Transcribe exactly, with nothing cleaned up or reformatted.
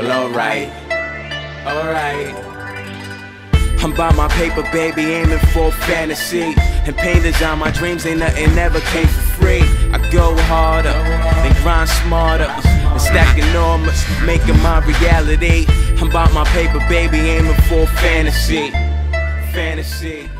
Well, alright, alright. I'm by my paper, baby, aiming for fantasy. And paint is on my dreams, ain't nothing ever came for free. I go harder, then grind smarter, and stack enormous, making my reality. I'm by my paper, baby, aiming for fantasy. Fantasy.